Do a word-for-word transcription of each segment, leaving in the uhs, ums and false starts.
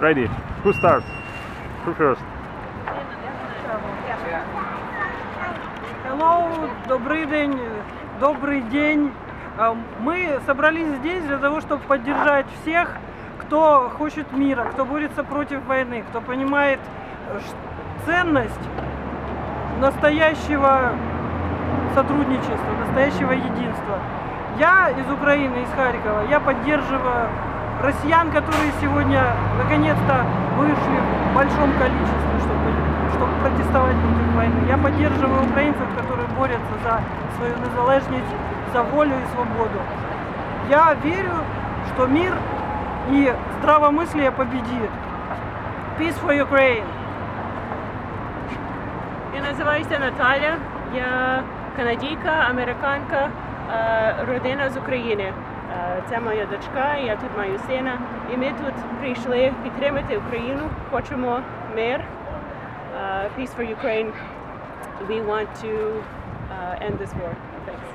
Ready. Who starts? Who first? Hello, добрый день, добрый день. Мы собрались здесь для того, чтобы поддержать всех, кто хочет мира, кто борется против войны, кто понимает ценность настоящего сотрудничества, настоящего единства. Я из Украины, из Харькова, я поддерживаю россиян, которые сегодня наконец-то вышли в большом количестве, чтобы, чтобы протестовать против войны. Я поддерживаю украинцев, которые борются за свою незалежность, за волю и свободу. Я верю, что мир и здравомыслие победит. Peace for Ukraine! Я называюсь Наталья, я канадийка, американка, родина из Украины. Это моя дочка, я тут мою сына. И мы тут пришли поддержать Украину. Хочемо мир. Peace for Ukraine. We want to uh, end this war. Thanks.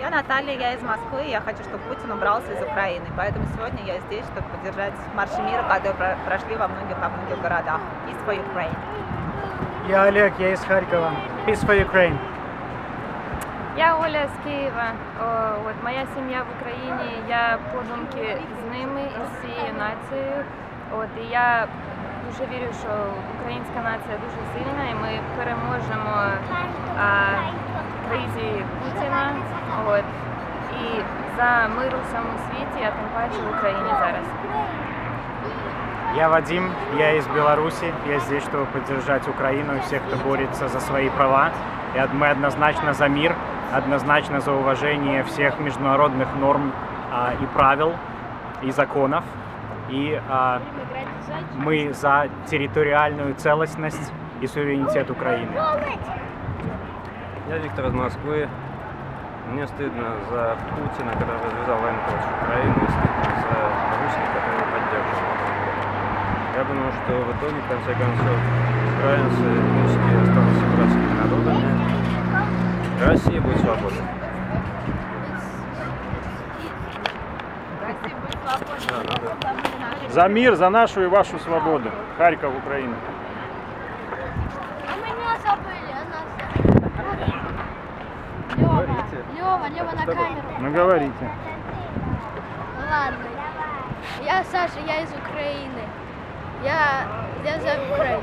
Я Наталья, я из Москвы. Я хочу, чтобы Путин убрался из Украины. Поэтому сегодня я здесь, чтобы поддержать марш мира, которые прошли во многих, во многих городах. Peace for Ukraine. Я Олег, я из Харькова. Peace for Ukraine. Я Оля з Києва. От моя сім'я в Україні. Я подумки з ними і з цією нацією. От і я дуже вірю, що українська нація дуже сильна, і ми переможемо а, кризі Путіна. От і за мир у всьому світі, а тим паче в Україні зараз. Я Вадим, я из Беларуси, я здесь, чтобы поддержать Украину и всех, кто борется за свои права. И мы однозначно за мир, однозначно за уважение всех международных норм а, и правил, и законов. И а, мы за территориальную целостность и суверенитет Украины. Я Виктор из Москвы. Мне стыдно за Путина, который развязал войну против Украины, и стыдно за русских, которые поддерживают. Я думаю, что в итоге, в конце концов, украинцы, русские останутся братскими народами. Россия будет свободна. Россия будет свободна. Да, да. За мир, за нашу и вашу свободу. Харьков, Украина. А меня забыли, а нас... Лёва, Лёва, Лёва на камеру. Ну, говорите. Ладно. Я Саша, я из Украины. Я, я за Украину.